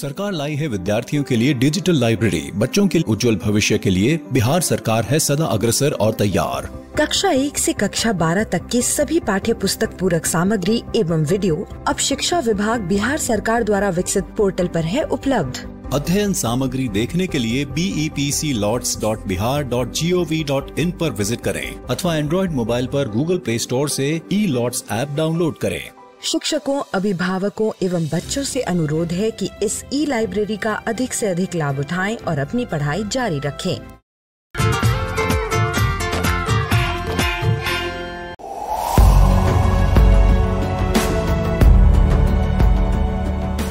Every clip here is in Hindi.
सरकार लाई है विद्यार्थियों के लिए डिजिटल लाइब्रेरी। बच्चों के उज्जवल भविष्य के लिए बिहार सरकार है सदा अग्रसर और तैयार। कक्षा 1 से कक्षा 12 तक के सभी पाठ्य पुस्तक पूरक सामग्री एवं वीडियो अब शिक्षा विभाग बिहार सरकार द्वारा विकसित पोर्टल पर है उपलब्ध। अध्ययन सामग्री देखने के लिए BEPC lots.bihar.gov.in पर विजिट करें अथवा एंड्रॉइड मोबाइल पर गूगल प्ले स्टोर से e-lots ऐप डाउनलोड करें। शिक्षकों, अभिभावकों एवं बच्चों से अनुरोध है कि इस ई लाइब्रेरी का अधिक से अधिक लाभ उठाएं और अपनी पढ़ाई जारी रखें।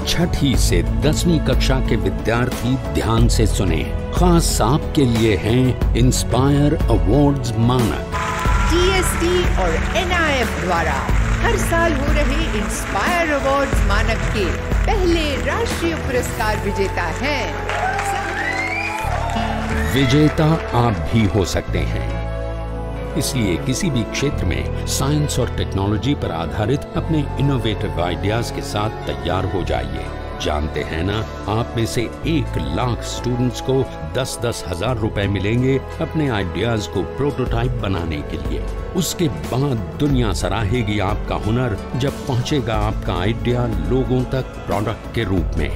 छठी से 10वीं कक्षा के विद्यार्थी ध्यान से सुने, खास आपके लिए हैं इंस्पायर अवार्ड्स मानक। DST और NIF द्वारा हर साल हो रहे इंस्पायर अवार्ड्स मानक के पहले राष्ट्रीय पुरस्कार विजेता हैं। विजेता आप भी हो सकते हैं, इसलिए किसी भी क्षेत्र में साइंस और टेक्नोलॉजी पर आधारित अपने इनोवेटिव आइडियाज के साथ तैयार हो जाइए। जानते हैं ना, आप में से 1 लाख स्टूडेंट्स को 10-10 हजार रुपए मिलेंगे अपने आइडियाज को प्रोटोटाइप बनाने के लिए। उसके बाद दुनिया सराहेगी आपका हुनर जब पहुंचेगा आपका आइडिया लोगों तक प्रोडक्ट के रूप में।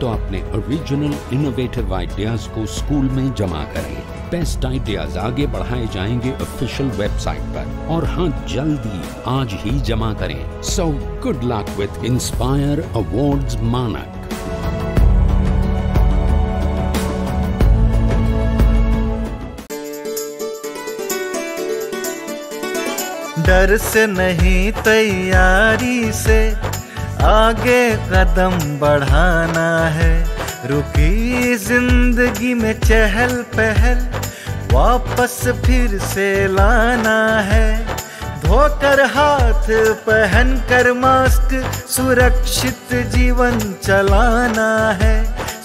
तो अपने ओरिजिनल इनोवेटिव आइडियाज को स्कूल में जमा करें। बेस्ट आइडियाज आगे बढ़ाए जाएंगे ऑफिशियल वेबसाइट पर। और हाँ, जल्दी आज ही जमा करें। So good luck with Inspire awards Manak. डर से नहीं, तैयारी से आगे कदम बढ़ाना है। रुकी जिंदगी में चहल पहल, वापस फिर से लाना है। धोकर हाथ, पहन कर मास्क, सुरक्षित जीवन चलाना है।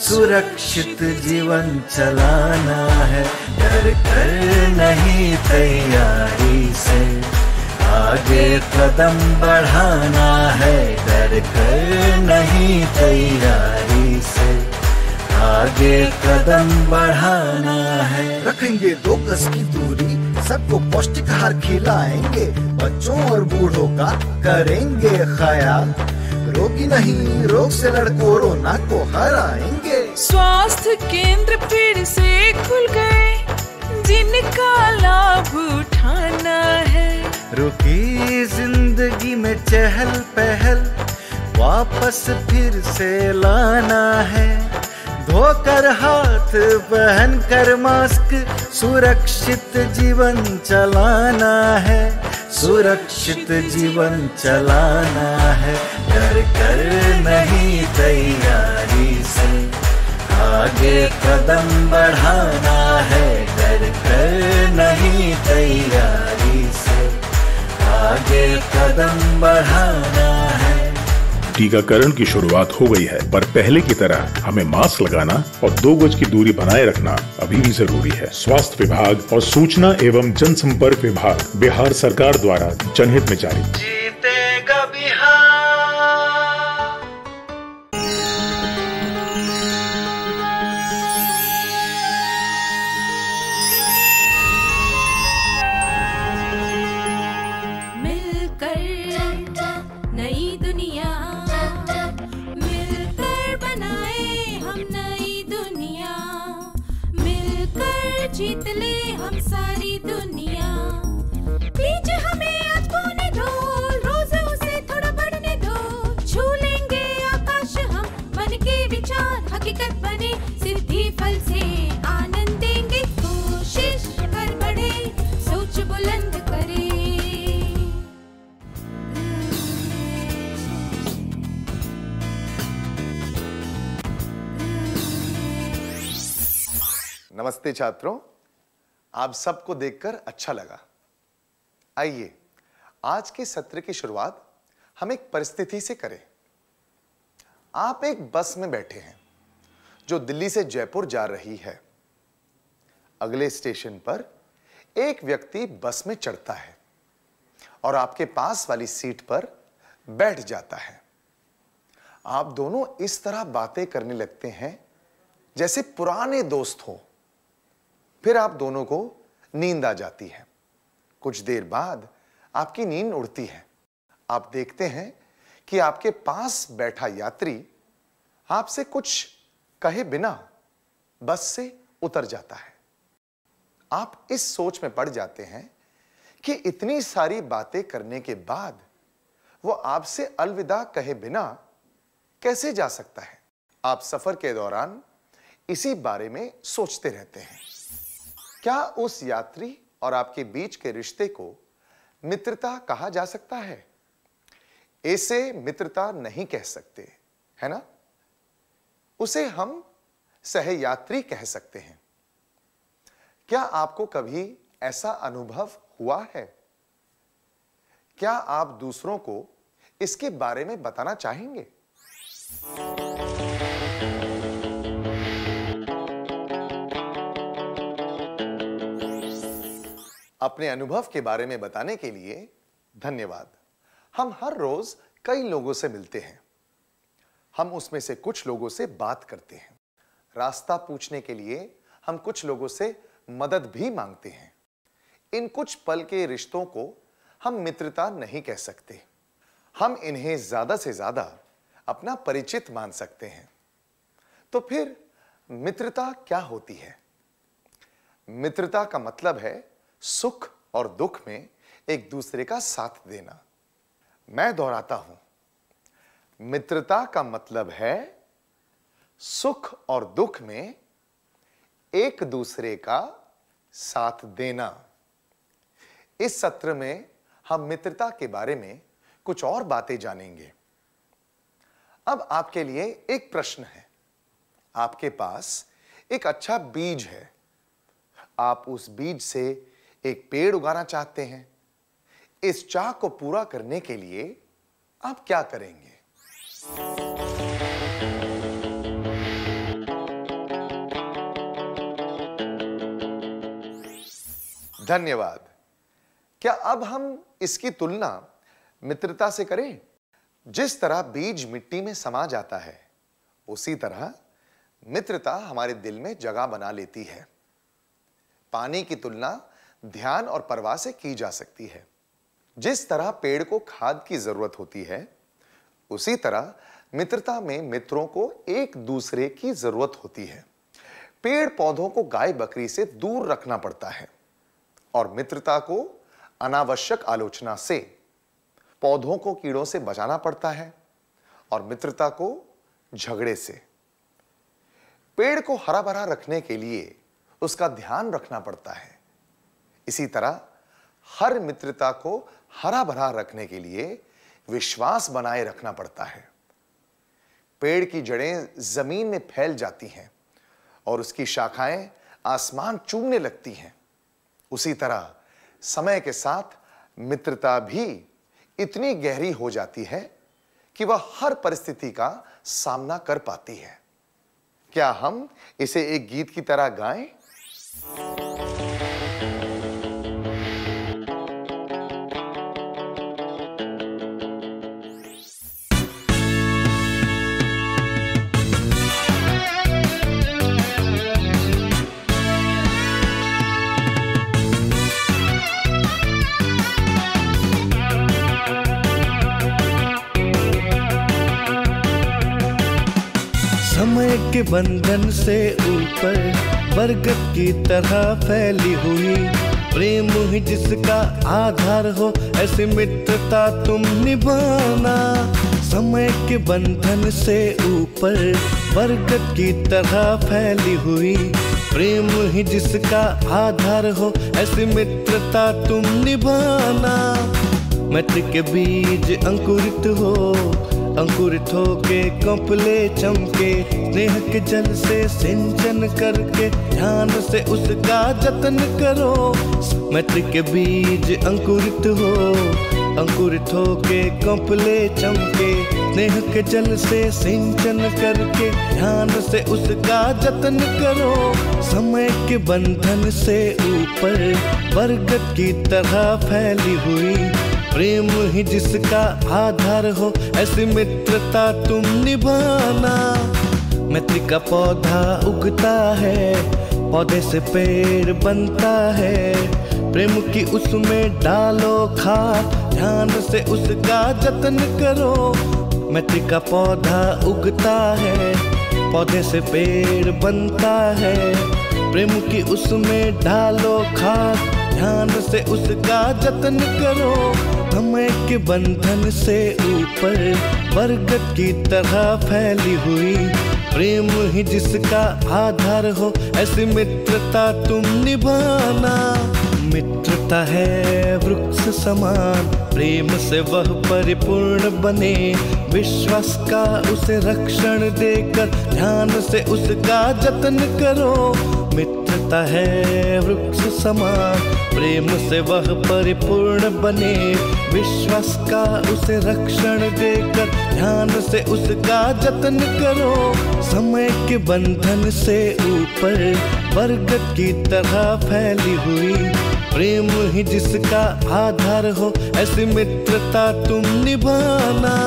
सुरक्षित जीवन चलाना है। डर कर नहीं, तैयारी से आगे कदम बढ़ाना है। डर कर नहीं, तैयारी से आगे कदम बढ़ाना है। रखेंगे 2 गज की दूरी, सबको पौष्टिक आहार खिलाएंगे। बच्चों और बूढ़ों का करेंगे ख्याल। रोगी नहीं, रोग से लड़ कोरोना को हराएंगे। स्वास्थ्य केंद्र फिर से खुल गए, जिनका लाभ उठाना है। रुकी जिंदगी में चहल पहल, वापस फिर से लाना है। धोकर हाथ, पहन कर मास्क, सुरक्षित जीवन चलाना है। सुरक्षित जीवन चलाना है। डर कर नहीं, तैयारी से आगे कदम बढ़ाना है। डर कर नहीं, तैयारी से आगे कदम बढ़ाना है। टीकाकरण की शुरुआत हो गई है, पर पहले की तरह हमें मास्क लगाना और 2 गज की दूरी बनाए रखना अभी भी जरूरी है। स्वास्थ्य विभाग और सूचना एवं जनसंपर्क विभाग बिहार सरकार द्वारा जनहित में जारी। जीतेगा बिहार। जीत ले हम सारी दुनिया, प्लीज हमें आज खोने दो, रोज़ उसे थोड़ा बढ़ने दो। छू लेंगे आकाश हम, मन के विचार हकीकत बने, सिद्धि फल से आनंद देंगे। कोशिश कर बढ़े, सोच बुलंद करे। नमस्ते छात्रों, आप सबको देखकर अच्छा लगा। आइए आज के सत्र की शुरुआत हम एक परिस्थिति से करें। आप एक बस में बैठे हैं जो दिल्ली से जयपुर जा रही है। अगले स्टेशन पर एक व्यक्ति बस में चढ़ता है और आपके पास वाली सीट पर बैठ जाता है। आप दोनों इस तरह बातें करने लगते हैं जैसे पुराने दोस्त हो। फिर आप दोनों को नींद आ जाती है। कुछ देर बाद आपकी नींद उड़ती है। आप देखते हैं कि आपके पास बैठा यात्री आपसे कुछ कहे बिना बस से उतर जाता है। आप इस सोच में पड़ जाते हैं कि इतनी सारी बातें करने के बाद वो आपसे अलविदा कहे बिना कैसे जा सकता है। आप सफर के दौरान इसी बारे में सोचते रहते हैं। क्या उस यात्री और आपके बीच के रिश्ते को मित्रता कहा जा सकता है? ऐसे मित्रता नहीं कह सकते, है ना? उसे हम सहयात्री कह सकते हैं। क्या आपको कभी ऐसा अनुभव हुआ है? क्या आप दूसरों को इसके बारे में बताना चाहेंगे? अपने अनुभव के बारे में बताने के लिए धन्यवाद। हम हर रोज कई लोगों से मिलते हैं। हम उसमें से कुछ लोगों से बात करते हैं। रास्ता पूछने के लिए हम कुछ लोगों से मदद भी मांगते हैं। इन कुछ पल के रिश्तों को हम मित्रता नहीं कह सकते। हम इन्हें ज्यादा से ज्यादा अपना परिचित मान सकते हैं। तो फिर मित्रता क्या होती है? मित्रता का मतलब है सुख और दुख में एक दूसरे का साथ देना। मैं दोहराता हूं, मित्रता का मतलब है सुख और दुख में एक दूसरे का साथ देना। इस सत्र में हम मित्रता के बारे में कुछ और बातें जानेंगे। अब आपके लिए एक प्रश्न है। आपके पास एक अच्छा बीज है। आप उस बीज से एक पेड़ उगाना चाहते हैं। इस चाह को पूरा करने के लिए आप क्या करेंगे? धन्यवाद। क्या अब हम इसकी तुलना मित्रता से करें? जिस तरह बीज मिट्टी में समा जाता है, उसी तरह मित्रता हमारे दिल में जगह बना लेती है। पानी की तुलना ध्यान और परवाह से की जा सकती है। जिस तरह पेड़ को खाद की जरूरत होती है, उसी तरह मित्रता में मित्रों को एक दूसरे की जरूरत होती है। पेड़ पौधों को गाय बकरी से दूर रखना पड़ता है और मित्रता को अनावश्यक आलोचना से। पौधों को कीड़ों से बचाना पड़ता है और मित्रता को झगड़े से। पेड़ को हरा भरा रखने के लिए उसका ध्यान रखना पड़ता है। इसी तरह हर मित्रता को हरा भरा रखने के लिए विश्वास बनाए रखना पड़ता है। पेड़ की जड़ें जमीन में फैल जाती हैं और उसकी शाखाएं आसमान चूमने लगती हैं। उसी तरह समय के साथ मित्रता भी इतनी गहरी हो जाती है कि वह हर परिस्थिति का सामना कर पाती है। क्या हम इसे एक गीत की तरह गाएं? के बंधन से ऊपर बरगद की तरह फैली हुई प्रेम ही जिसका आधार हो, ऐसी मित्रता तुम निभाना। समय के बंधन से ऊपर बरगद की तरह फैली हुई प्रेम ही जिसका आधार हो, ऐसी मित्रता तुम निभाना। मैत्री के बीज अंकुरित हो, अंकुरित होके कंपले चमके, स्नेह के जल से सिंचन करके ध्यान से उसका जतन करो। मैत्री के बीज अंकुरित हो, अंकुरित होके कंपले चमके, स्नेह के जल से सिंचन करके ध्यान से उसका जतन करो। समय के बंधन से ऊपर बरगद की तरह फैली हुई प्रेम ही जिसका आधार हो ऐसी मित्रता तुम निभाना। मैत्री का पौधा उगता है, पौधे से पेड़ बनता है। प्रेम की उसमें डालो खाद, ध्यान से उसका जतन करो। मैत्री का पौधा उगता है, पौधे से पेड़ बनता है। प्रेम की उसमें डालो खाद, ध्यान से उसका जतन करो। हमें के बंधन से ऊपर बरगद की तरह फैली हुई, प्रेम ही जिसका आधार हो ऐसी मित्रता तुम निभाना। मित्रता है वृक्ष समान, प्रेम से वह परिपूर्ण बने। विश्वास का उसे रक्षण देकर ध्यान से उसका जतन करो। मित्रता है वृक्ष समान, प्रेम से वह परिपूर्ण बने। विश्वास का उसे रक्षण देकर ध्यान से उसका जतन करो। समय के बंधन से ऊपर बरगद की तरह फैली हुई, प्रेम ही जिसका आधार हो ऐसी मित्रता तुम निभाना।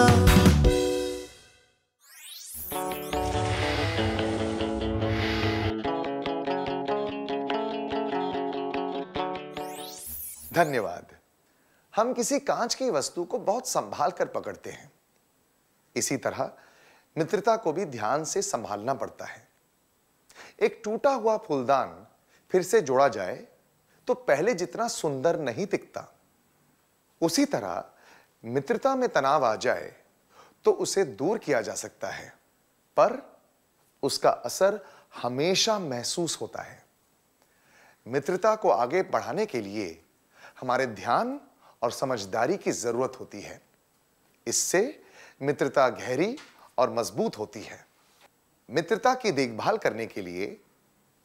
धन्यवाद। हम किसी कांच की वस्तु को बहुत संभाल कर पकड़ते हैं, इसी तरह मित्रता को भी ध्यान से संभालना पड़ता है। एक टूटा हुआ फूलदान फिर से जोड़ा जाए तो पहले जितना सुंदर नहीं दिखता, उसी तरह मित्रता में तनाव आ जाए तो उसे दूर किया जा सकता है, पर उसका असर हमेशा महसूस होता है। मित्रता को आगे बढ़ाने के लिए हमारे ध्यान और समझदारी की जरूरत होती है। इससे मित्रता गहरी और मजबूत होती है। मित्रता की देखभाल करने के लिए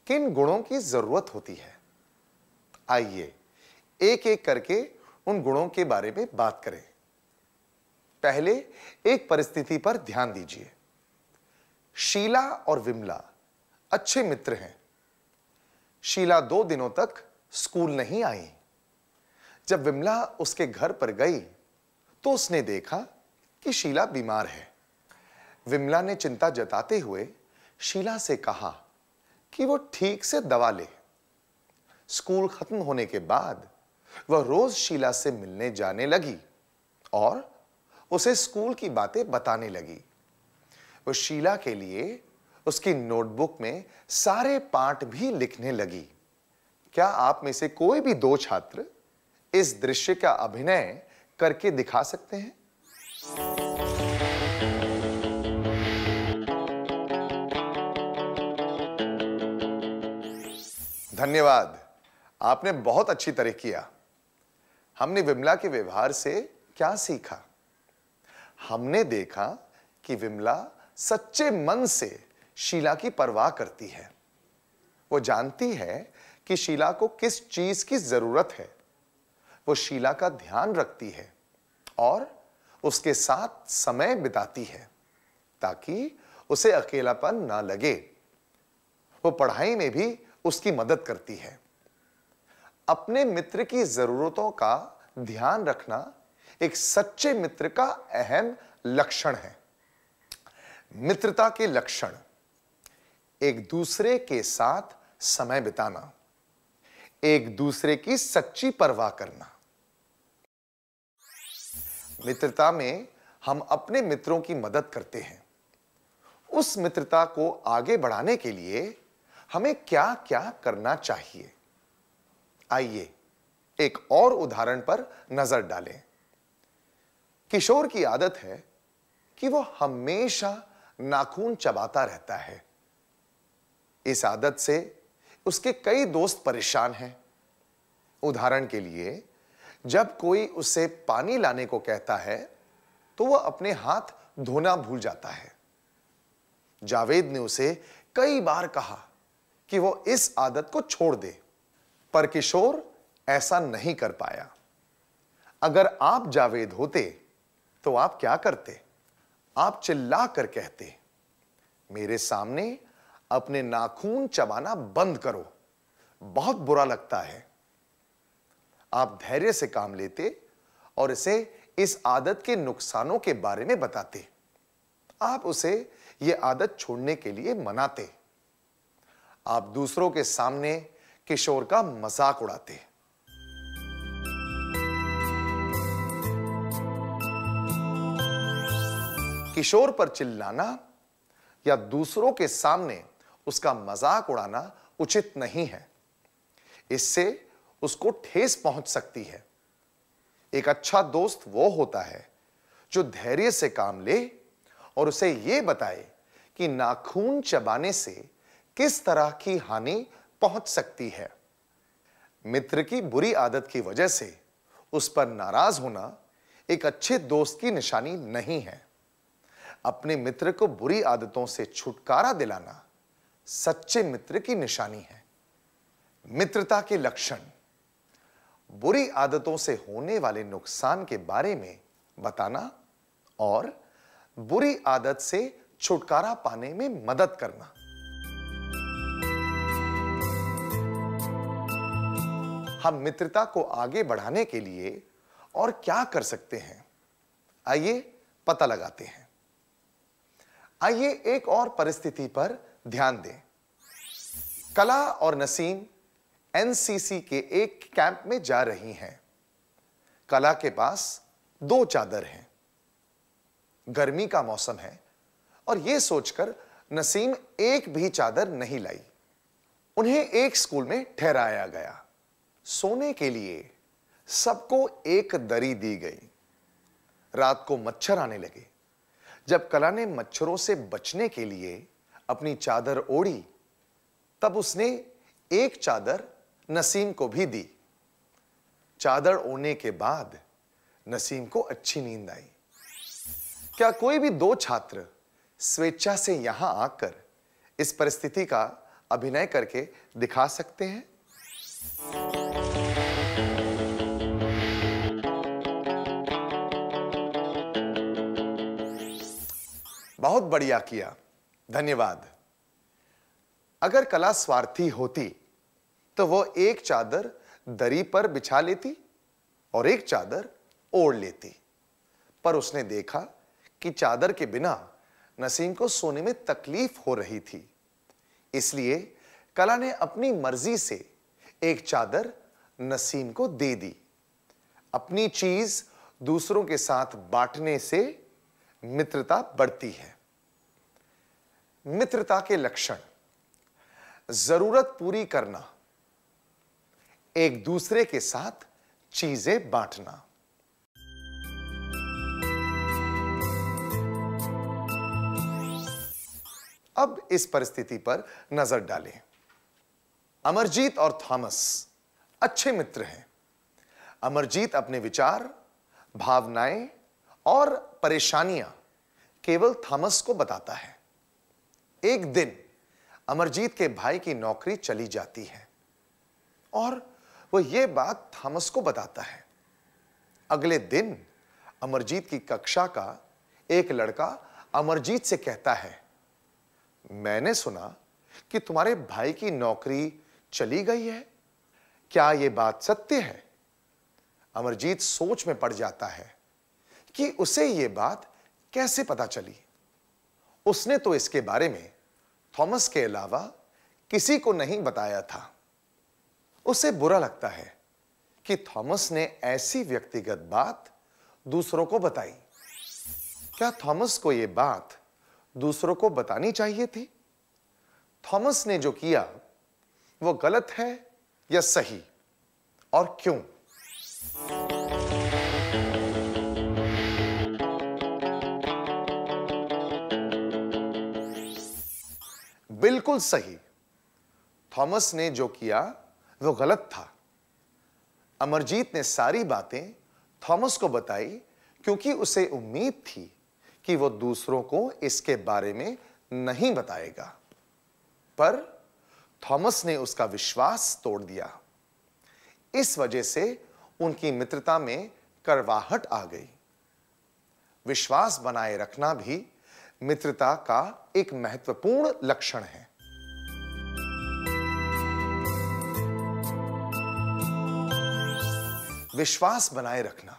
किन गुणों की जरूरत होती है? आइए एक एक करके उन गुणों के बारे में बात करें। पहले एक परिस्थिति पर ध्यान दीजिए। शीला और विमला अच्छे मित्र हैं। शीला 2 दिनों तक स्कूल नहीं आई। जब विमला उसके घर पर गई तो उसने देखा कि शीला बीमार है। विमला ने चिंता जताते हुए शीला से कहा कि वो ठीक से दवा ले। स्कूल खत्म होने के बाद वह रोज शीला से मिलने जाने लगी और उसे स्कूल की बातें बताने लगी। वह शीला के लिए उसकी नोटबुक में सारे पाठ भी लिखने लगी। क्या आप में से कोई भी 2 छात्र इस दृश्य का अभिनय करके दिखा सकते हैं? धन्यवाद, आपने बहुत अच्छी तरह किया। हमने विमला के व्यवहार से क्या सीखा? हमने देखा कि विमला सच्चे मन से शीला की परवाह करती है। वो जानती है कि शीला को किस चीज की जरूरत है। वो शीला का ध्यान रखती है और उसके साथ समय बिताती है ताकि उसे अकेलापन ना लगे। वो पढ़ाई में भी उसकी मदद करती है। अपने मित्र की जरूरतों का ध्यान रखना एक सच्चे मित्र का अहम लक्षण है। मित्रता के लक्षण: एक दूसरे के साथ समय बिताना, एक दूसरे की सच्ची परवाह करना। मित्रता में हम अपने मित्रों की मदद करते हैं। उस मित्रता को आगे बढ़ाने के लिए हमें क्या क्या करना चाहिए? आइए एक और उदाहरण पर नजर डालें। किशोर की आदत है कि वो हमेशा नाखून चबाता रहता है। इस आदत से उसके कई दोस्त परेशान हैं। उदाहरण के लिए, जब कोई उसे पानी लाने को कहता है तो वह अपने हाथ धोना भूल जाता है। जावेद ने उसे कई बार कहा कि वो इस आदत को छोड़ दे, पर किशोर ऐसा नहीं कर पाया। अगर आप जावेद होते तो आप क्या करते? आप चिल्ला कर कहते, मेरे सामने अपने नाखून चबाना बंद करो, बहुत बुरा लगता है। आप धैर्य से काम लेते और इसे इस आदत के नुकसानों के बारे में बताते। आप उसे यह आदत छोड़ने के लिए मनाते। आप दूसरों के सामने किशोर का मजाक उड़ाते। किशोर पर चिल्लाना या दूसरों के सामने उसका मजाक उड़ाना उचित नहीं है। इससे उसको ठेस पहुंच सकती है। एक अच्छा दोस्त वो होता है जो धैर्य से काम ले और उसे ये बताए कि नाखून चबाने से किस तरह की हानि पहुंच सकती है। मित्र की बुरी आदत की वजह से उस पर नाराज होना एक अच्छे दोस्त की निशानी नहीं है। अपने मित्र को बुरी आदतों से छुटकारा दिलाना सच्चे मित्र की निशानी है। मित्रता के लक्षण। बुरी आदतों से होने वाले नुकसान के बारे में बताना और बुरी आदत से छुटकारा पाने में मदद करना। हम मित्रता को आगे बढ़ाने के लिए और क्या कर सकते हैं, आइए पता लगाते हैं। आइए एक और परिस्थिति पर ध्यान दें। कला और नसीम एनसीसी के एक कैंप में जा रही हैं। कला के पास दो चादर हैं। गर्मी का मौसम है और यह सोचकर नसीम एक भी चादर नहीं लाई। उन्हें एक स्कूल में ठहराया गया। सोने के लिए सबको एक दरी दी गई। रात को मच्छर आने लगे। जब कला ने मच्छरों से बचने के लिए अपनी चादर ओढ़ी, तब उसने एक चादर नसीम को भी दी। चादर ओढ़ने के बाद नसीम को अच्छी नींद आई। क्या कोई भी दो छात्र स्वेच्छा से यहां आकर इस परिस्थिति का अभिनय करके दिखा सकते हैं? बहुत बढ़िया किया, धन्यवाद। अगर कला स्वार्थी होती तो वो एक चादर दरी पर बिछा लेती और एक चादर ओढ़ लेती, पर उसने देखा कि चादर के बिना नसीम को सोने में तकलीफ हो रही थी। इसलिए कला ने अपनी मर्जी से एक चादर नसीम को दे दी। अपनी चीज दूसरों के साथ बांटने से मित्रता बढ़ती है। मित्रता के लक्षण। जरूरत पूरी करना, एक दूसरे के साथ चीजें बांटना। अब इस परिस्थिति पर नजर डालें। अमरजीत और थॉमस अच्छे मित्र हैं। अमरजीत अपने विचार, भावनाएं और परेशानियां केवल थॉमस को बताता है। एक दिन अमरजीत के भाई की नौकरी चली जाती है और वो ये बात थॉमस को बताता है। अगले दिन अमरजीत की कक्षा का एक लड़का अमरजीत से कहता है, मैंने सुना कि तुम्हारे भाई की नौकरी चली गई है, क्या ये बात सत्य है? अमरजीत सोच में पड़ जाता है कि उसे ये बात कैसे पता चली। उसने तो इसके बारे में थॉमस के अलावा किसी को नहीं बताया था। उसे बुरा लगता है कि थॉमस ने ऐसी व्यक्तिगत बात दूसरों को बताई। क्या थॉमस को यह बात दूसरों को बतानी चाहिए थी? थॉमस ने जो किया वो गलत है या सही, और क्यों? बिल्कुल सही। थॉमस ने जो किया वो गलत था। अमरजीत ने सारी बातें थॉमस को बताई क्योंकि उसे उम्मीद थी कि वो दूसरों को इसके बारे में नहीं बताएगा, पर थॉमस ने उसका विश्वास तोड़ दिया। इस वजह से उनकी मित्रता में करवाहट आ गई। विश्वास बनाए रखना भी मित्रता का एक महत्वपूर्ण लक्षण है। विश्वास बनाए रखना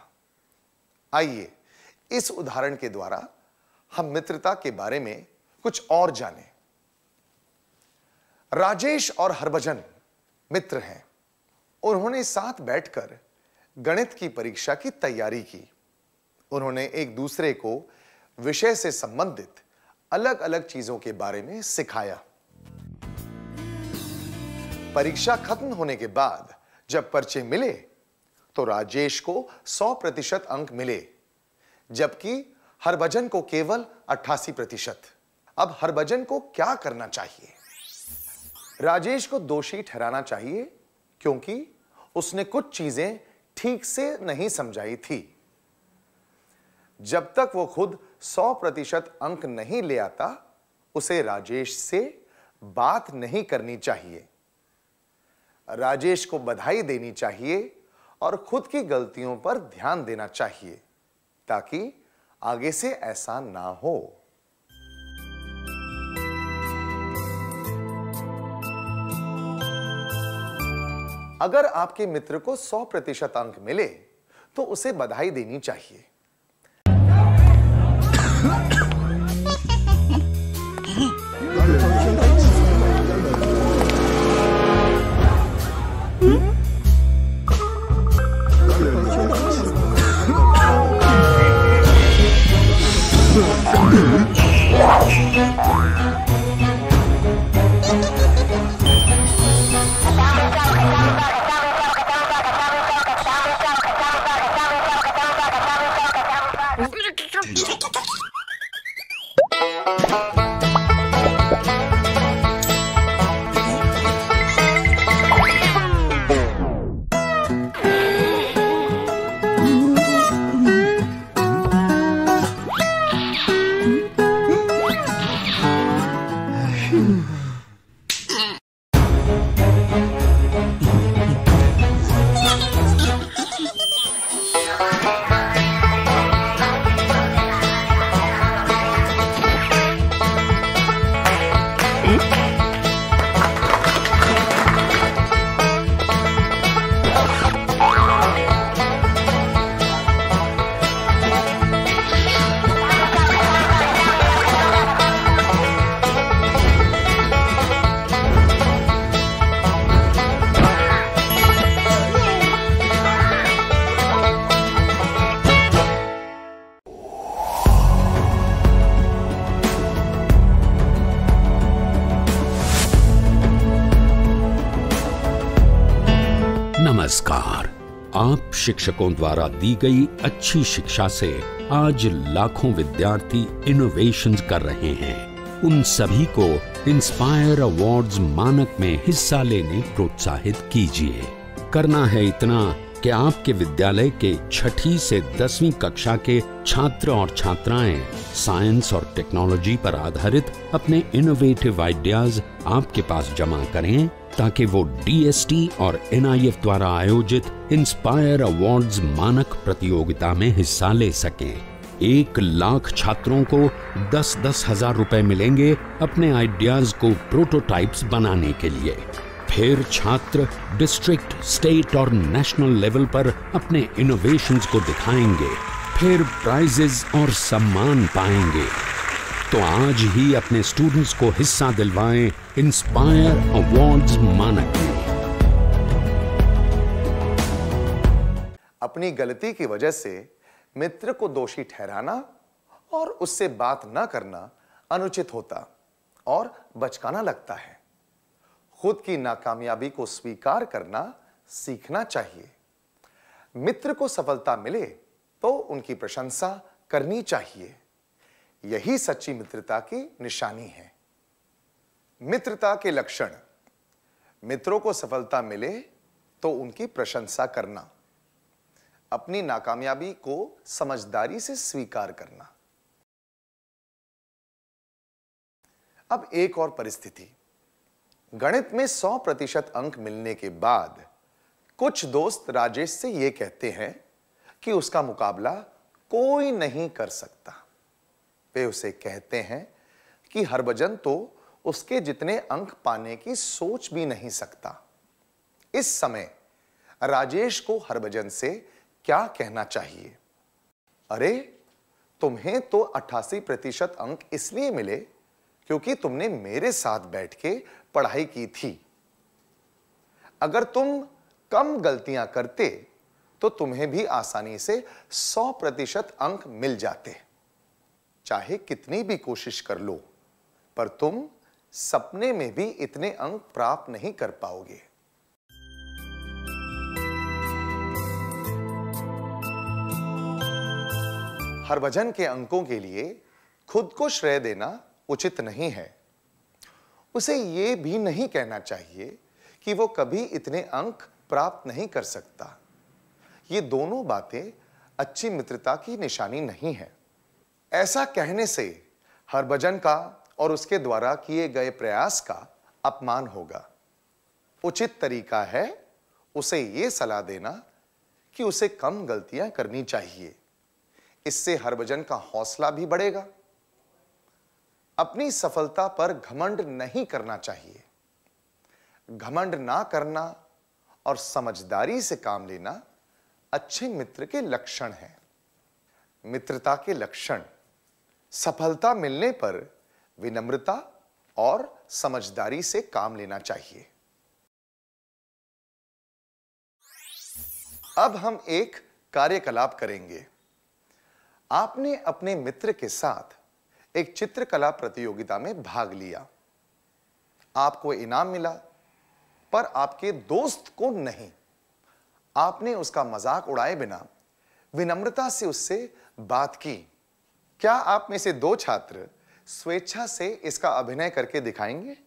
आइए इस उदाहरण के द्वारा हम मित्रता के बारे में कुछ और जानें। राजेश और हरभजन मित्र हैं। उन्होंने साथ बैठकर गणित की परीक्षा की तैयारी की। उन्होंने एक दूसरे को विषय से संबंधित अलग-अलग चीजों के बारे में सिखाया। परीक्षा खत्म होने के बाद जब पर्चे मिले तो राजेश को 100% अंक मिले, जबकि हरभजन को केवल 88%। अब हरभजन को क्या करना चाहिए? राजेश को दोषी ठहराना चाहिए क्योंकि उसने कुछ चीजें ठीक से नहीं समझाई थी। जब तक वो खुद 100% अंक नहीं ले आता, उसे राजेश से बात नहीं करनी चाहिए। राजेश को बधाई देनी चाहिए और खुद की गलतियों पर ध्यान देना चाहिए ताकि आगे से ऐसा ना हो। अगर आपके मित्र को 100% अंक मिले तो उसे बधाई देनी चाहिए। आप शिक्षकों द्वारा दी गई अच्छी शिक्षा से आज लाखों विद्यार्थी इनोवेशंस कर रहे हैं। उन सभी को इंस्पायर अवार्ड्स मानक में हिस्सा लेने प्रोत्साहित कीजिए। करना है इतना कि आपके विद्यालय के 6ठी से 10वीं कक्षा के छात्र और छात्राएं साइंस और टेक्नोलॉजी पर आधारित अपने इनोवेटिव आइडियाज आपके पास जमा करें ताकि वो डीएसटी और एनआईएफ द्वारा आयोजित इंस्पायर अवार्ड्स मानक प्रतियोगिता में हिस्सा ले सकें। 1 लाख छात्रों को 10-10 हजार रुपए मिलेंगे अपने आइडियाज को प्रोटोटाइप्स बनाने के लिए। फिर छात्र डिस्ट्रिक्ट, स्टेट और नेशनल लेवल पर अपने इनोवेशंस को दिखाएंगे, फिर प्राइजेस और सम्मान पाएंगे। तो आज ही अपने स्टूडेंट्स को हिस्सा दिलवाएं इंस्पायर अवार्ड्स मानक में। अपनी गलती की वजह से मित्र को दोषी ठहराना और उससे बात न करना अनुचित होता और बचकाना लगता है। खुद की नाकामयाबी को स्वीकार करना सीखना चाहिए। मित्र को सफलता मिले तो उनकी प्रशंसा करनी चाहिए। यही सच्ची मित्रता की निशानी है। मित्रता के लक्षण: मित्रों को सफलता मिले तो उनकी प्रशंसा करना, अपनी नाकामयाबी को समझदारी से स्वीकार करना। अब एक और परिस्थिति। गणित में 100% अंक मिलने के बाद कुछ दोस्त राजेश से यह कहते हैं कि उसका मुकाबला कोई नहीं कर सकता। वे उसे कहते हैं कि हरभजन तो उसके जितने अंक पाने की सोच भी नहीं सकता। इस समय राजेश को हरभजन से क्या कहना चाहिए? अरे तुम्हें तो 88% अंक इसलिए मिले क्योंकि तुमने मेरे साथ बैठ के पढ़ाई की थी। अगर तुम कम गलतियां करते तो तुम्हें भी आसानी से 100% अंक मिल जाते। चाहे कितनी भी कोशिश कर लो, पर तुम सपने में भी इतने अंक प्राप्त नहीं कर पाओगे। हर वजन के अंकों के लिए खुद को श्रेय देना उचित नहीं है। उसे ये भी नहीं कहना चाहिए कि वो कभी इतने अंक प्राप्त नहीं कर सकता। ये दोनों बातें अच्छी मित्रता की निशानी नहीं है। ऐसा कहने से हरभजन का और उसके द्वारा किए गए प्रयास का अपमान होगा। उचित तरीका है उसे ये सलाह देना कि उसे कम गलतियां करनी चाहिए। इससे हरभजन का हौसला भी बढ़ेगा। अपनी सफलता पर घमंड नहीं करना चाहिए। घमंड ना करना और समझदारी से काम लेना अच्छे मित्र के लक्षण हैं। मित्रता के लक्षण: सफलता मिलने पर विनम्रता और समझदारी से काम लेना चाहिए। अब हम एक कार्यकलाप करेंगे। आपने अपने मित्र के साथ एक चित्रकला प्रतियोगिता में भाग लिया। आपको इनाम मिला, पर आपके दोस्त को नहीं। आपने उसका मजाक उड़ाए बिना विनम्रता से उससे बात की। क्या आप में से 2 छात्र स्वेच्छा से इसका अभिनय करके दिखाएंगे?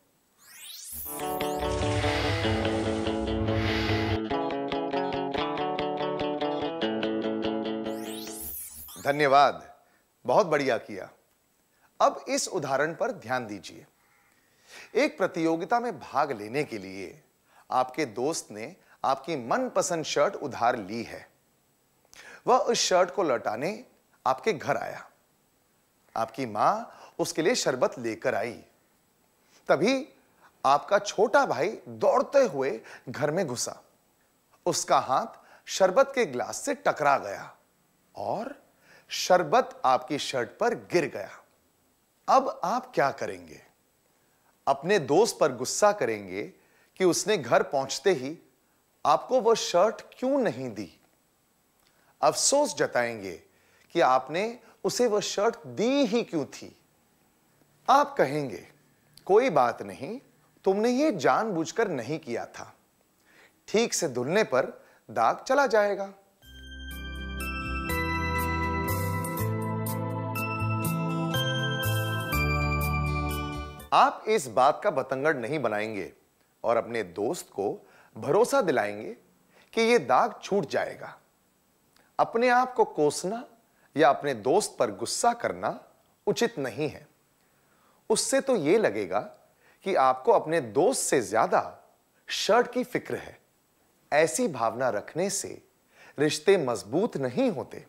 धन्यवाद, बहुत बढ़िया किया। अब इस उदाहरण पर ध्यान दीजिए। एक प्रतियोगिता में भाग लेने के लिए आपके दोस्त ने आपकी मनपसंद शर्ट उधार ली है। वह उस शर्ट को लौटाने आपके घर आया। आपकी मां उसके लिए शरबत लेकर आई। तभी आपका छोटा भाई दौड़ते हुए घर में घुसा। उसका हाथ शरबत के ग्लास से टकरा गया और शरबत आपकी शर्ट पर गिर गया। अब आप क्या करेंगे? अपने दोस्त पर गुस्सा करेंगे कि उसने घर पहुंचते ही आपको वो शर्ट क्यों नहीं दी। अफसोस जताएंगे कि आपने उसे वो शर्ट दी ही क्यों थी। आप कहेंगे, कोई बात नहीं, तुमने ये जानबूझकर नहीं किया था। ठीक से धुलने पर दाग चला जाएगा। आप इस बात का बतंगड़ नहीं बनाएंगे और अपने दोस्त को भरोसा दिलाएंगे कि यह दाग छूट जाएगा। अपने आप को कोसना या अपने दोस्त पर गुस्सा करना उचित नहीं है। उससे तो यह लगेगा कि आपको अपने दोस्त से ज्यादा शर्ट की फिक्र है। ऐसी भावना रखने से रिश्ते मजबूत नहीं होते।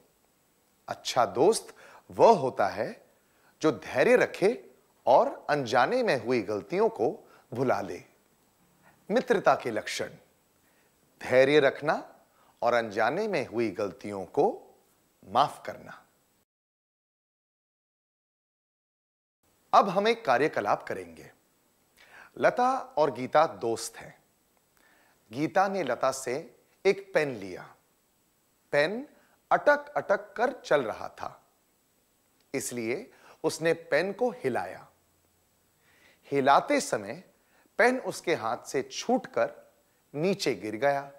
अच्छा दोस्त वह होता है जो धैर्य रखे और अनजाने में हुई गलतियों को भुला ले। मित्रता के लक्षण: धैर्य रखना और अनजाने में हुई गलतियों को माफ करना। अब हम एक कार्यकलाप करेंगे। लता और गीता दोस्त हैं। गीता ने लता से एक पेन लिया। पेन अटक अटक कर चल रहा था, इसलिए उसने पेन को हिलाया। हिलाते समय पेन उसके हाथ से छूटकर नीचे गिर गया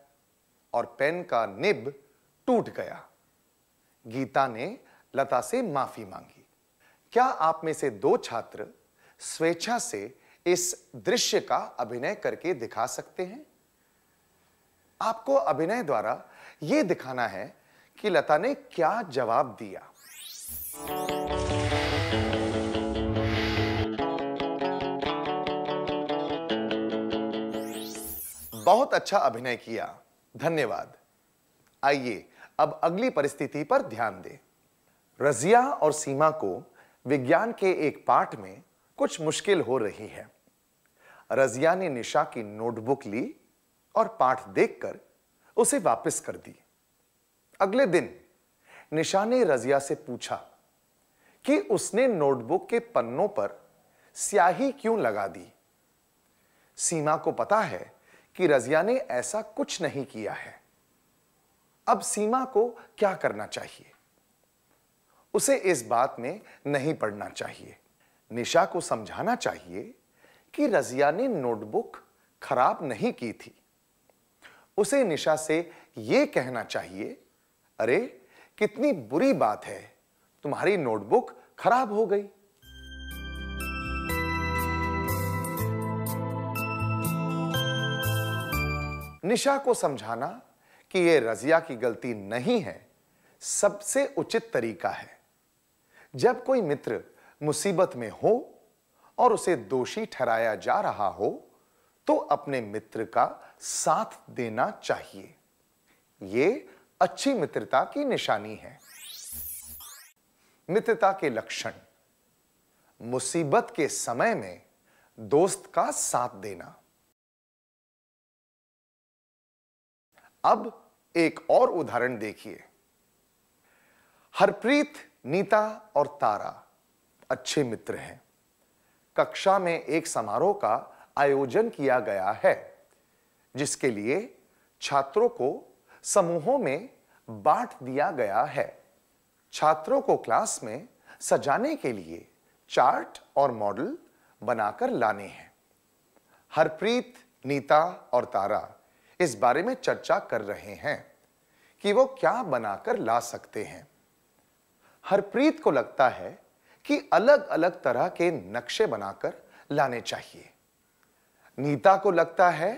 और पेन का निब टूट गया। गीता ने लता से माफी मांगी। क्या आप में से 2 छात्र स्वेच्छा से इस दृश्य का अभिनय करके दिखा सकते हैं? आपको अभिनय द्वारा यह दिखाना है कि लता ने क्या जवाब दिया। बहुत अच्छा अभिनय किया, धन्यवाद। आइए अब अगली परिस्थिति पर ध्यान दें। रजिया और सीमा को विज्ञान के एक पाठ में कुछ मुश्किल हो रही है। रजिया ने निशा की नोटबुक ली और पाठ देखकर उसे वापस कर दी। अगले दिन निशाने रजिया से पूछा कि उसने नोटबुक के पन्नों पर स्याही क्यों लगा दी। सीमा को पता है कि रजिया ने ऐसा कुछ नहीं किया है। अब सीमा को क्या करना चाहिए? उसे इस बात में नहीं पड़ना चाहिए। निशा को समझाना चाहिए कि रजिया ने नोटबुक खराब नहीं की थी। उसे निशा से यह कहना चाहिए, अरे कितनी बुरी बात है, तुम्हारी नोटबुक खराब हो गई। निशा को समझाना कि यह रजिया की गलती नहीं है सबसे उचित तरीका है। जब कोई मित्र मुसीबत में हो और उसे दोषी ठहराया जा रहा हो तो अपने मित्र का साथ देना चाहिए। यह अच्छी मित्रता की निशानी है। मित्रता के लक्षण, मुसीबत के समय में दोस्त का साथ देना। अब एक और उदाहरण देखिए। हरप्रीत, नीता और तारा अच्छे मित्र हैं। कक्षा में एक समारोह का आयोजन किया गया है जिसके लिए छात्रों को समूहों में बांट दिया गया है। छात्रों को क्लास में सजाने के लिए चार्ट और मॉडल बनाकर लाने हैं। हरप्रीत, नीता और तारा इस बारे में चर्चा कर रहे हैं कि वो क्या बनाकर ला सकते हैं। हरप्रीत को लगता है कि अलग अलग तरह के नक्शे बनाकर लाने चाहिए। नीता को लगता है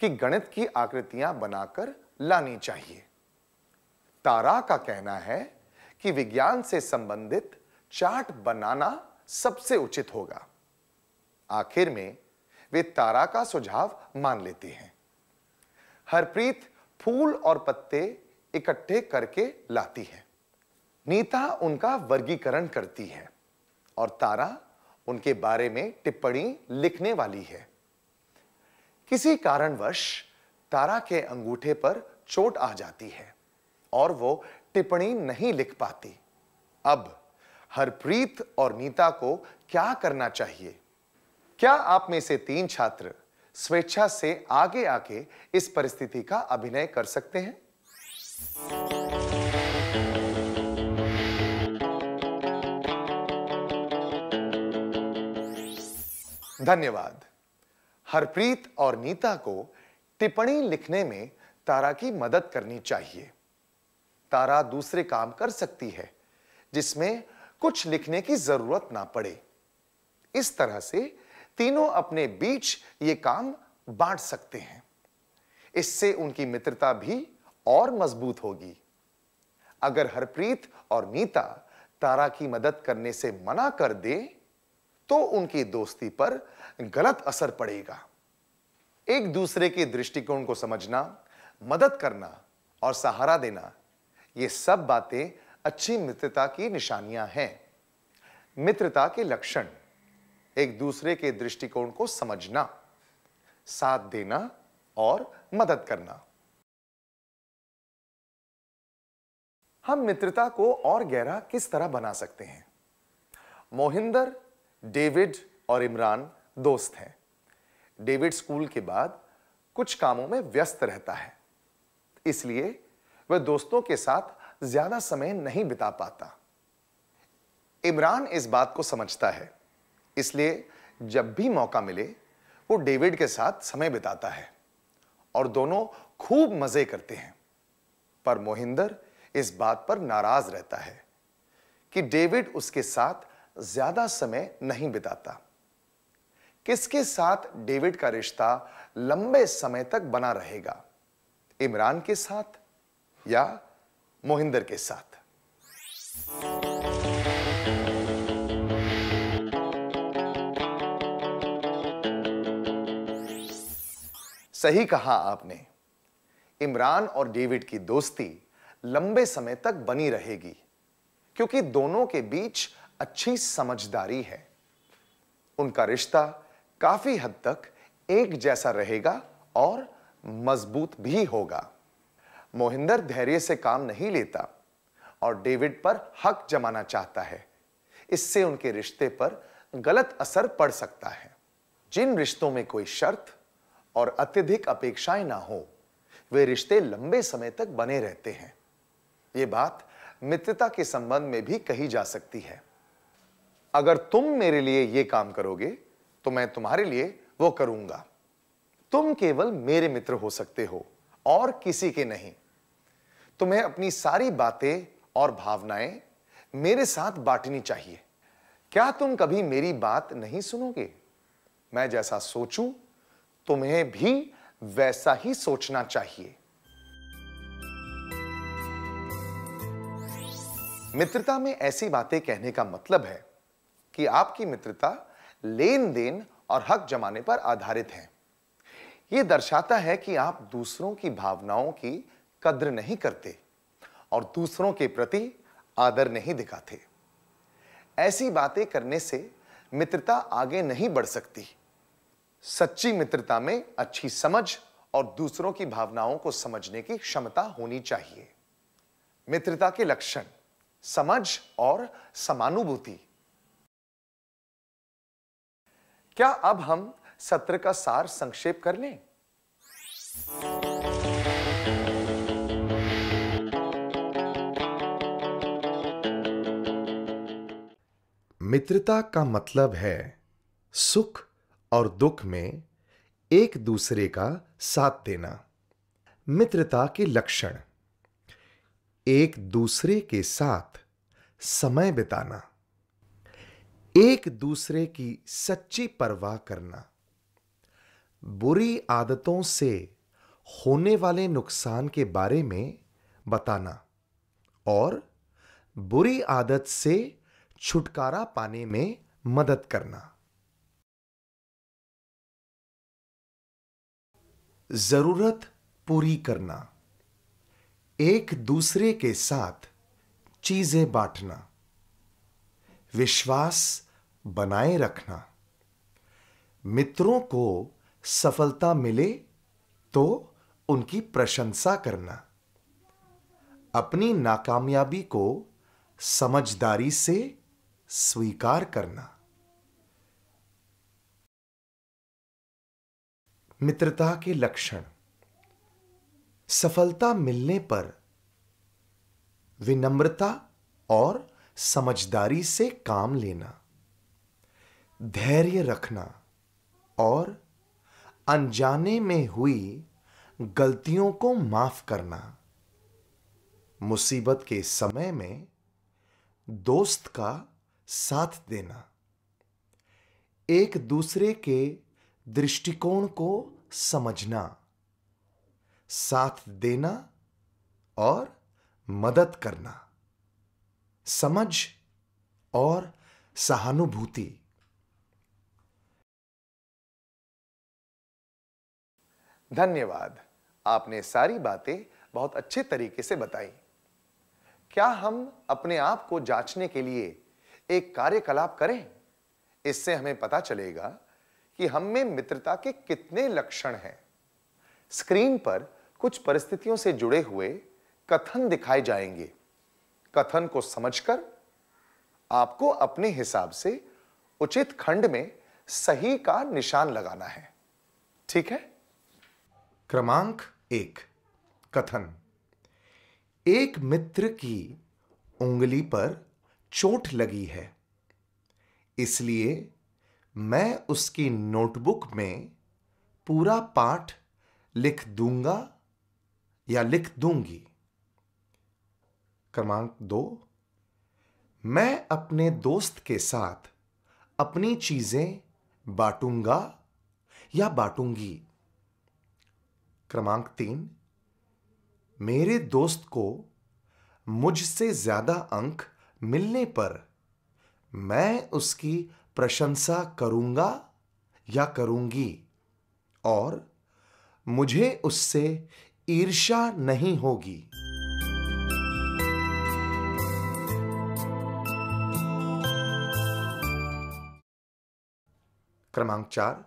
कि गणित की आकृतियां बनाकर लानी चाहिए। तारा का कहना है कि विज्ञान से संबंधित चार्ट बनाना सबसे उचित होगा। आखिर में वे तारा का सुझाव मान लेते हैं। हरप्रीत फूल और पत्ते इकट्ठे करके लाती है। नीता उनका वर्गीकरण करती है और तारा उनके बारे में टिप्पणी लिखने वाली है। किसी कारणवश तारा के अंगूठे पर चोट आ जाती है और वो टिप्पणी नहीं लिख पाती। अब हरप्रीत और नीता को क्या करना चाहिए? क्या आप में से 3 छात्र स्वेच्छा से आगे आके इस परिस्थिति का अभिनय कर सकते हैं? धन्यवाद। हरप्रीत और नीता को टिप्पणी लिखने में तारा की मदद करनी चाहिए। तारा दूसरे काम कर सकती है जिसमें कुछ लिखने की जरूरत ना पड़े। इस तरह से तीनों अपने बीच ये काम बांट सकते हैं। इससे उनकी मित्रता भी और मजबूत होगी। अगर हरप्रीत और नीता तारा की मदद करने से मना कर दे तो उनकी दोस्ती पर गलत असर पड़ेगा। एक दूसरे के दृष्टिकोण को समझना, मदद करना और सहारा देना, ये सब बातें अच्छी मित्रता की निशानियां हैं। मित्रता के लक्षण, एक दूसरे के दृष्टिकोण को समझना, साथ देना और मदद करना। हम मित्रता को और गहरा किस तरह बना सकते हैं? मोहिंदर, डेविड और इमरान दोस्त हैं। डेविड स्कूल के बाद कुछ कामों में व्यस्त रहता है, इसलिए वह दोस्तों के साथ ज्यादा समय नहीं बिता पाता। इमरान इस बात को समझता है, इसलिए जब भी मौका मिले वो डेविड के साथ समय बिताता है और दोनों खूब मजे करते हैं। पर मोहिंदर इस बात पर नाराज रहता है कि डेविड उसके साथ ज्यादा समय नहीं बिताता। किसके साथ डेविड का रिश्ता लंबे समय तक बना रहेगा, इमरान के साथ या मोहिंदर के साथ? सही कहा आपने। इमरान और डेविड की दोस्ती लंबे समय तक बनी रहेगी क्योंकि दोनों के बीच अच्छी समझदारी है। उनका रिश्ता काफी हद तक एक जैसा रहेगा और मजबूत भी होगा। मोहिंदर धैर्य से काम नहीं लेता और डेविड पर हक जमाना चाहता है। इससे उनके रिश्ते पर गलत असर पड़ सकता है। जिन रिश्तों में कोई शर्त और अत्यधिक अपेक्षाएं ना हो, वे रिश्ते लंबे समय तक बने रहते हैं। ये बात मित्रता के संबंध में भी कही जा सकती है। अगर तुम मेरे लिए ये काम करोगे तो मैं तुम्हारे लिए वो करूंगा। तुम केवल मेरे मित्र हो सकते हो और किसी के नहीं। तुम्हें अपनी सारी बातें और भावनाएं मेरे साथ बांटनी चाहिए। क्या तुम कभी मेरी बात नहीं सुनोगे? मैं जैसा सोचूं, तुम्हें भी वैसा ही सोचना चाहिए। मित्रता में ऐसी बातें कहने का मतलब है कि आपकी मित्रता लेन देन और हक जमाने पर आधारित है। यह दर्शाता है कि आप दूसरों की भावनाओं की कद्र नहीं करते और दूसरों के प्रति आदर नहीं दिखाते। ऐसी बातें करने से मित्रता आगे नहीं बढ़ सकती। सच्ची मित्रता में अच्छी समझ और दूसरों की भावनाओं को समझने की क्षमता होनी चाहिए। मित्रता के लक्षण: समझ और समानुभूति। क्या अब हम सत्र का सार संक्षेप कर लें? मित्रता का मतलब है सुख और दुख में एक दूसरे का साथ देना। मित्रता के लक्षण: एक दूसरे के साथ समय बिताना, एक दूसरे की सच्ची परवाह करना, बुरी आदतों से होने वाले नुकसान के बारे में बताना और बुरी आदत से छुटकारा पाने में मदद करना। जरूरत पूरी करना, एक दूसरे के साथ चीजें बांटना, विश्वास बनाए रखना। मित्रों को सफलता मिले तो उनकी प्रशंसा करना, अपनी नाकामयाबी को समझदारी से स्वीकार करना। मित्रता के लक्षण: सफलता मिलने पर विनम्रता और समझदारी से काम लेना, धैर्य रखना और अनजाने में हुई गलतियों को माफ करना। मुसीबत के समय में दोस्त का साथ देना, एक दूसरे के दृष्टिकोण को समझना, साथ देना और मदद करना। समझ और सहानुभूति। धन्यवाद, आपने सारी बातें बहुत अच्छे तरीके से बताई। क्या हम अपने आप को जांचने के लिए एक कार्यकलाप करें? इससे हमें पता चलेगा कि हम में मित्रता के कितने लक्षण हैं। स्क्रीन पर कुछ परिस्थितियों से जुड़े हुए कथन दिखाए जाएंगे। कथन को समझकर आपको अपने हिसाब से उचित खंड में सही का निशान लगाना है, ठीक है? क्रमांक 1, कथन: एक मित्र की उंगली पर चोट लगी है, इसलिए मैं उसकी नोटबुक में पूरा पाठ लिख दूंगा या लिख दूंगी। क्रमांक 2, मैं अपने दोस्त के साथ अपनी चीजें बांटूंगा या बांटूंगी। क्रमांक 3, मेरे दोस्त को मुझसे ज्यादा अंक मिलने पर मैं उसकी प्रशंसा करूंगा या करूंगी और मुझे उससे ईर्ष्या नहीं होगी। क्रमांक 4,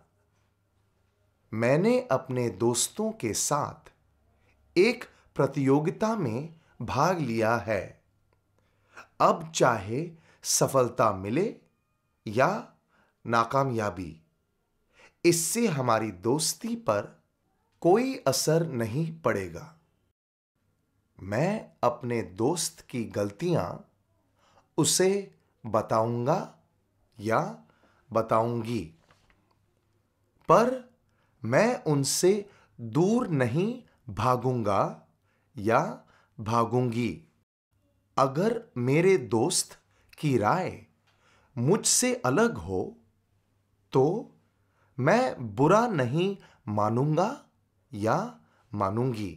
मैंने अपने दोस्तों के साथ एक प्रतियोगिता में भाग लिया है। अब चाहे सफलता मिले या नाकामयाबी, इससे हमारी दोस्ती पर कोई असर नहीं पड़ेगा। मैं अपने दोस्त की गलतियां उसे बताऊंगा या बताऊंगी, पर मैं उनसे दूर नहीं भागूंगा या भागूंगी। अगर मेरे दोस्त की राय मुझसे अलग हो तो मैं बुरा नहीं मानूंगा या मानूंगी।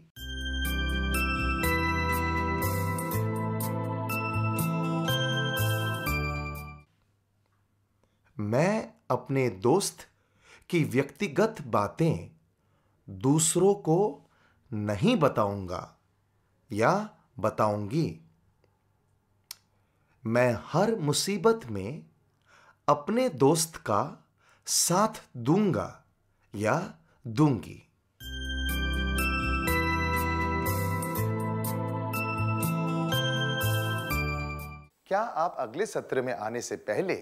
मैं अपने दोस्त की व्यक्तिगत बातें दूसरों को नहीं बताऊंगा या बताऊंगी। मैं हर मुसीबत में अपने दोस्त का साथ दूंगा या दूंगी। क्या आप अगले सत्र में आने से पहले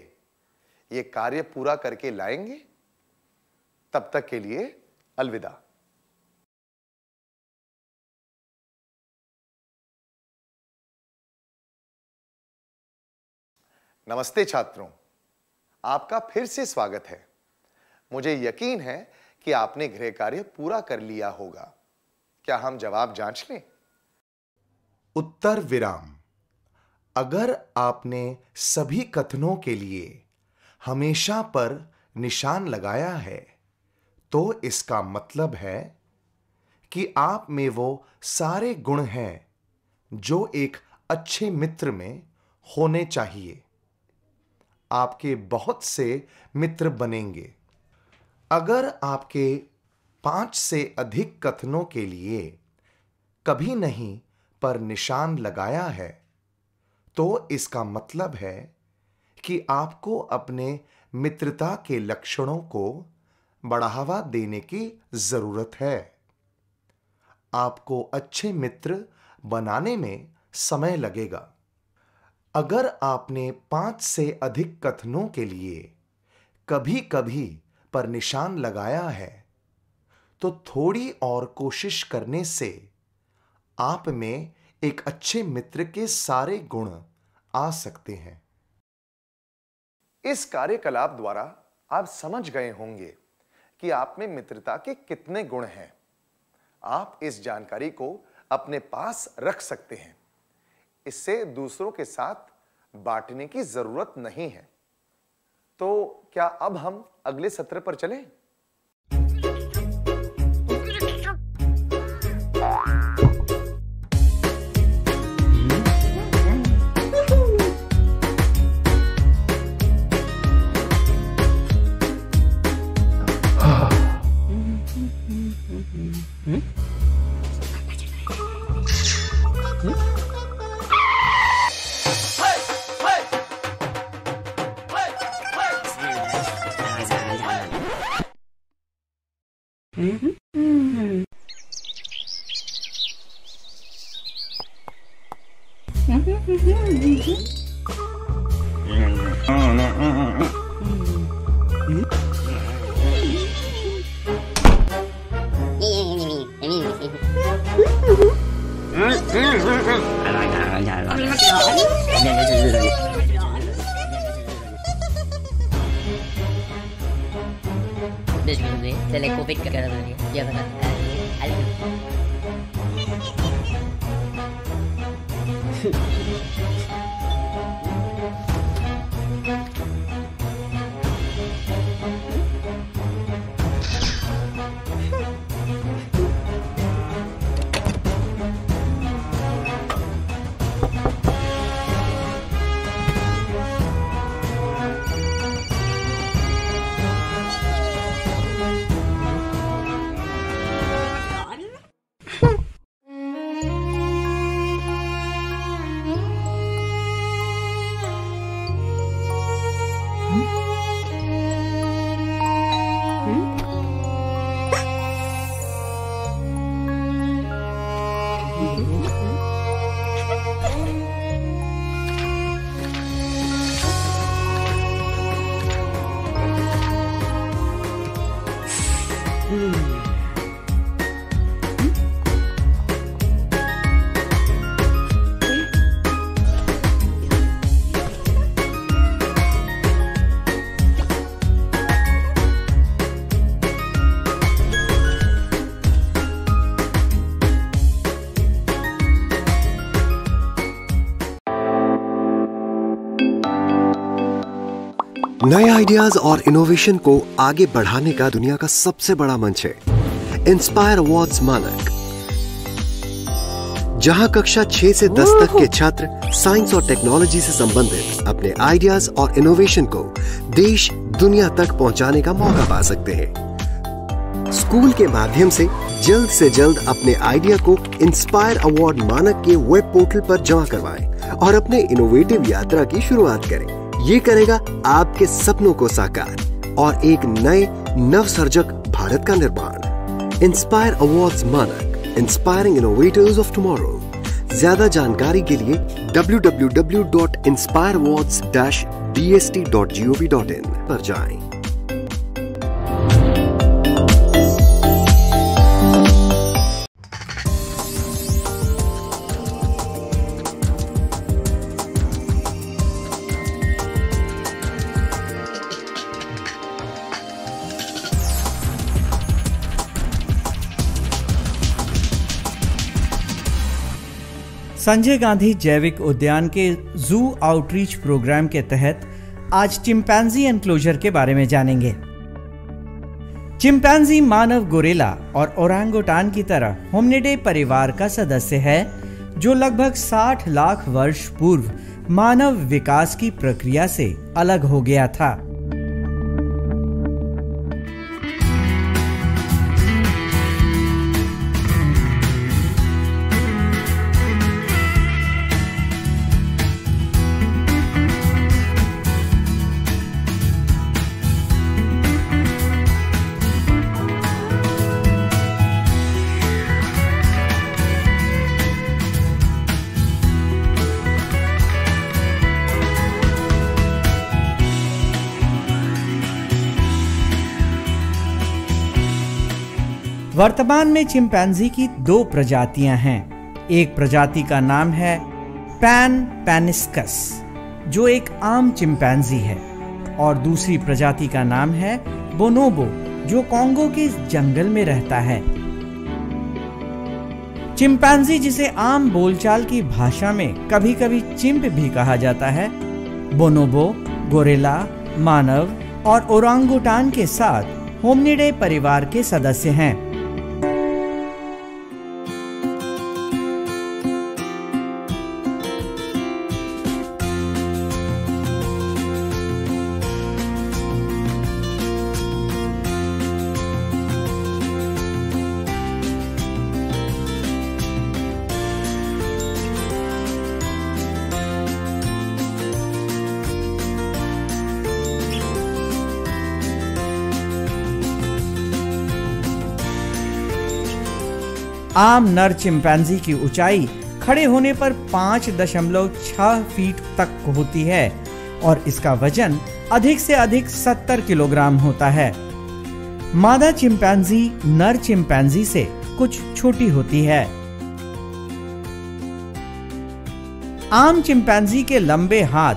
ये कार्य पूरा करके लाएंगे? तब तक के लिए अलविदा। नमस्ते छात्रों, आपका फिर से स्वागत है। मुझे यकीन है कि आपने गृह कार्य पूरा कर लिया होगा। क्या हम जवाब जांच लें? उत्तर विराम। अगर आपने सभी कथनों के लिए हमेशा पर निशान लगाया है तो इसका मतलब है कि आप में वो सारे गुण हैं जो एक अच्छे मित्र में होने चाहिए। आपके बहुत से मित्र बनेंगे। अगर आपके 5 से अधिक कथनों के लिए कभी नहीं पर निशान लगाया है तो इसका मतलब है कि आपको अपने मित्रता के लक्षणों को बढ़ावा देने की जरूरत है। आपको अच्छे मित्र बनाने में समय लगेगा। अगर आपने 5 से अधिक कथनों के लिए कभी कभी पर निशान लगाया है तो थोड़ी और कोशिश करने से आप में एक अच्छे मित्र के सारे गुण आ सकते हैं। इस कार्यकलाप द्वारा आप समझ गए होंगे कि आप में मित्रता के कितने गुण हैं। आप इस जानकारी को अपने पास रख सकते हैं। इससे दूसरों के साथ बांटने की जरूरत नहीं है। तो क्या अब हम अगले सत्र पर चलें? नए आइडियाज और इनोवेशन को आगे बढ़ाने का दुनिया का सबसे बड़ा मंच है इंस्पायर अवार्ड्स मानक, जहां कक्षा 6 से 10 तक के छात्र साइंस और टेक्नोलॉजी से संबंधित अपने आइडियाज और इनोवेशन को देश दुनिया तक पहुंचाने का मौका पा सकते हैं। स्कूल के माध्यम से जल्द अपने आइडिया को इंस्पायर अवार्ड मानक के वेब पोर्टल पर जमा करवाएं और अपने इनोवेटिव यात्रा की शुरुआत करें। ये करेगा आपके सपनों को साकार और एक नए नवसर्जक भारत का निर्माण। Inspire awards Manak, inspiring innovators of tomorrow. ज्यादा जानकारी के लिए www.inspireawards-dst.gov.in पर जाएं। संजय गांधी जैविक उद्यान के जू आउटरीच प्रोग्राम के तहत आज चिंपैंजी एनक्लोजर के बारे में जानेंगे। चिंपैंजी मानव, गोरेला और ओरांगुटान की तरह होमनिडे परिवार का सदस्य है, जो लगभग 60 लाख वर्ष पूर्व मानव विकास की प्रक्रिया से अलग हो गया था। वर्तमान में चिंपैंजी की 2 प्रजातियां हैं। एक प्रजाति का नाम है पैन पैनिस्कस, जो एक आम चिंपैंजी है, और दूसरी प्रजाति का नाम है बोनोबो, जो कांगो के जंगल में रहता है। चिंपैंजी, जिसे आम बोलचाल की भाषा में कभी कभी चिंप भी कहा जाता है, बोनोबो, गोरेला, मानव और ओरांगुटान के साथ होमनिडे परिवार के सदस्य हैं। आम नर चिंपैंजी की ऊंचाई खड़े होने पर 5.6 फीट तक होती है और इसका वजन अधिक से अधिक 70 किलोग्राम होता है। मादा चिंपैंजी नर चिंपैंजी से कुछ छोटी होती है। आम चिंपैंजी के लंबे हाथ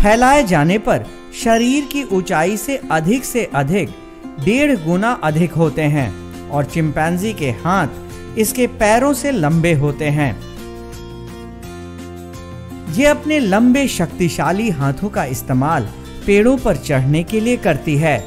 फैलाए जाने पर शरीर की ऊंचाई से अधिक 1.5 गुना अधिक होते हैं और चिंपैंजी के हाथ इसके पैरों से लंबे होते हैं। ये अपने लंबे शक्तिशाली हाथों का इस्तेमाल पेड़ों पर चढ़ने के लिए करती है।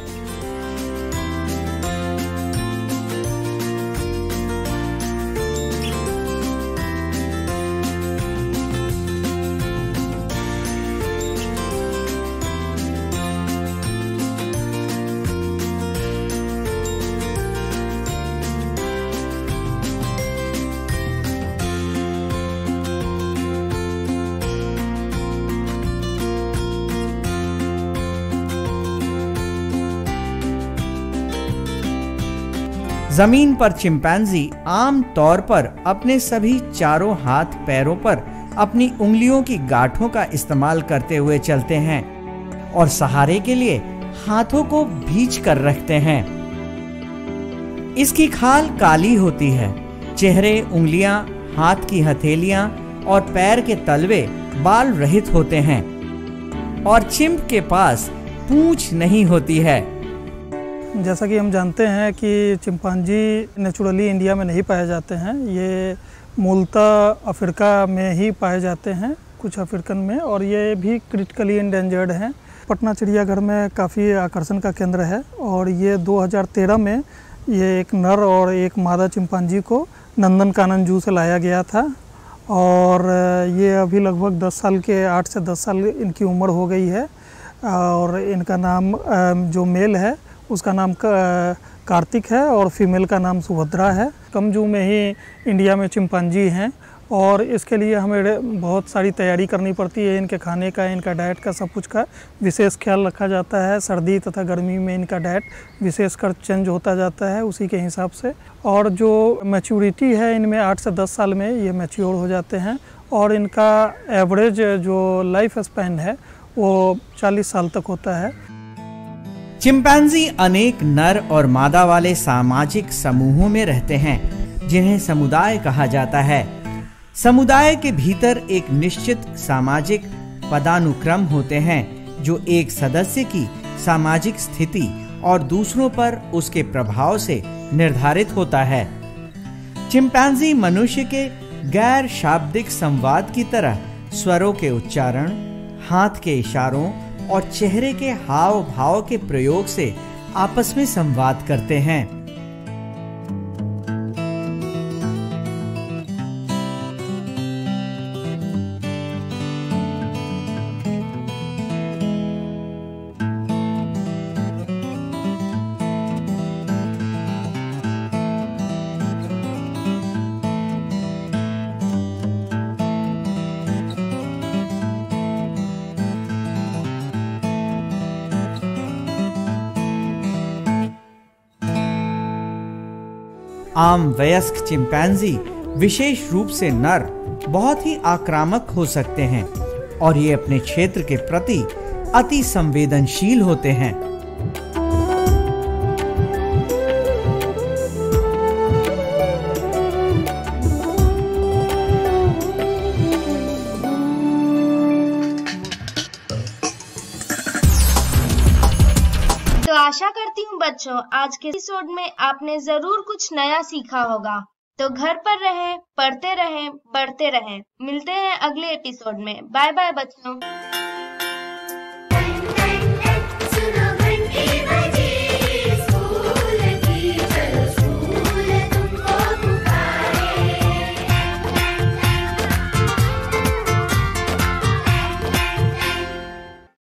जमीन पर चिंपैंजी आम तौर पर अपने सभी चारों हाथ पैरों पर अपनी उंगलियों की गांठों का इस्तेमाल करते हुए चलते हैं और सहारे के लिए हाथों को भींच कर रखते हैं। इसकी खाल काली होती है। चेहरे, उंगलियां, हाथ की हथेलियां और पैर के तलवे बाल रहित होते हैं और चिंप के पास पूंछ नहीं होती है। जैसा कि हम जानते हैं कि चिंपांजी नेचुरली इंडिया में नहीं पाए जाते हैं, ये मूलतः अफ्रीका में ही पाए जाते हैं, कुछ अफ्रीकन में, और ये भी क्रिटिकली इंडेंजर्ड हैं। पटना चिड़ियाघर में काफ़ी आकर्षण का केंद्र है और ये 2013 में ये एक नर और एक मादा चिंपांजी को नंदनकानन जू से लाया गया था और ये अभी लगभग 8 से 10 साल इनकी उम्र हो गई है और इनका नाम जो मेल है उसका नाम कार्तिक है और फीमेल का नाम सुभद्रा है। कम जू में ही इंडिया में चिंपांजी हैं और इसके लिए हमें बहुत सारी तैयारी करनी पड़ती है। इनके खाने का, इनका डाइट का, सब कुछ का विशेष ख्याल रखा जाता है। सर्दी तथा गर्मी में इनका डाइट विशेषकर चेंज होता जाता है उसी के हिसाब से। और जो मैच्योरिटी है इनमें 8 से 10 साल में ये मैच्योर हो जाते हैं और इनका एवरेज जो लाइफ स्पैन है वो 40 साल तक होता है। चिंपैंजी अनेक नर और मादा वाले सामाजिक समूहों में रहते हैं जिन्हें समुदाय कहा जाता है। समुदाय के भीतर एक निश्चित सामाजिक पदानुक्रम होते हैं जो एक सदस्य की सामाजिक स्थिति और दूसरों पर उसके प्रभाव से निर्धारित होता है। चिंपैंजी मनुष्य के गैर शाब्दिक संवाद की तरह स्वरों के उच्चारण, हाथ के इशारों और चेहरे के हाव भाव के प्रयोग से आपस में संवाद करते हैं। आम वयस्क चिंपैंजी विशेष रूप से नर बहुत ही आक्रामक हो सकते हैं और ये अपने क्षेत्र के प्रति अति संवेदनशील होते हैं। आशा करती हूँ बच्चों आज के एपिसोड में आपने जरूर कुछ नया सीखा होगा। तो घर पर रहें, पढ़ते रहें, बढ़ते रहें। मिलते हैं अगले एपिसोड में। बाय बाय बच्चों।